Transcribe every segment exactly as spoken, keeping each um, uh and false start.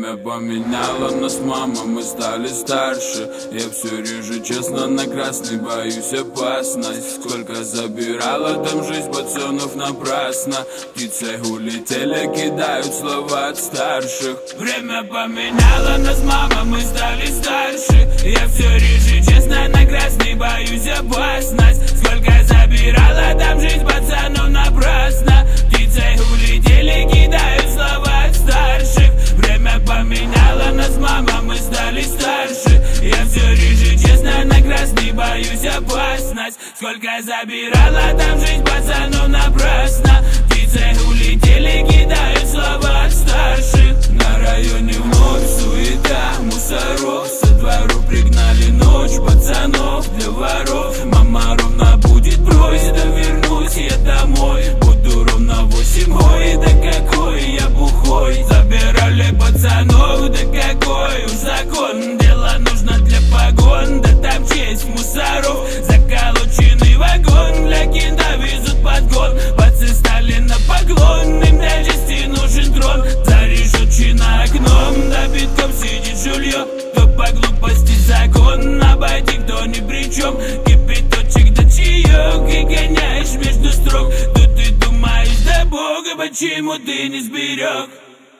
Время поменяло нас, мама, мы стали старше. Я все реже, честно, на красный, боюсь опасность. Сколько забирала там жизнь пацанов напрасно. Птицы улетели, кидают слова от старших. Время поменяло нас, мама, мы стали старше. Я все реже, честно, на красный, боюсь опасность. Сколько забирала там жизнь пацанов напрасно. Птицы улетели, кидают слова от старших. Время поменяло нас, мама, мы стали старше. Я все реже, честно, на красный, боюсь опасность. Сколько забирала там жизнь пацанов напрасно. Птицы улетели, кидают слова от старших. На районе вновь суета мусоров. Со двору пригнали ночь пацанов для воров. Мама ровно будет бросить, да вернусь я домой. Буду ровно восемь, ой, да какой я бухой. Забирали пацанов, да какой уж закон. Дело нужно для погон, да там честь мусоров. Заколоченный вагон для кинда везут подгон. Пацы стали на поклон, им для жести нужен дрон. За решетчина окном, да битком сидит жулье. Кто по глупости закон, обойти кто ни при чем. Кипяточек да чаек и гоняешь между строк. Тут ты думаешь, да бога, почему ты не сберег?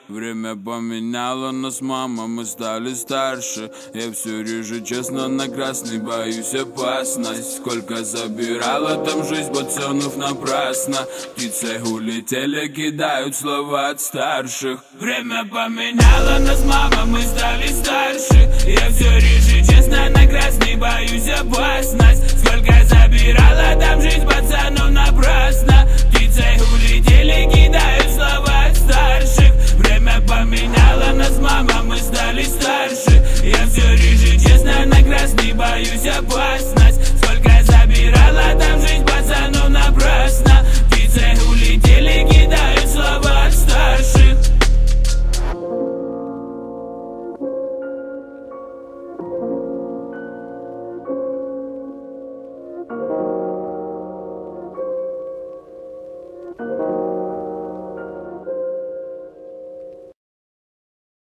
Время поменяло нас, мама, мы стали старше. Я все реже, честно, на красный, боюсь опасность. Сколько забирала там жизнь пацанов напрасно. Птицы улетели, кидают слова от старших. Время поменяло нас, мама, мы стали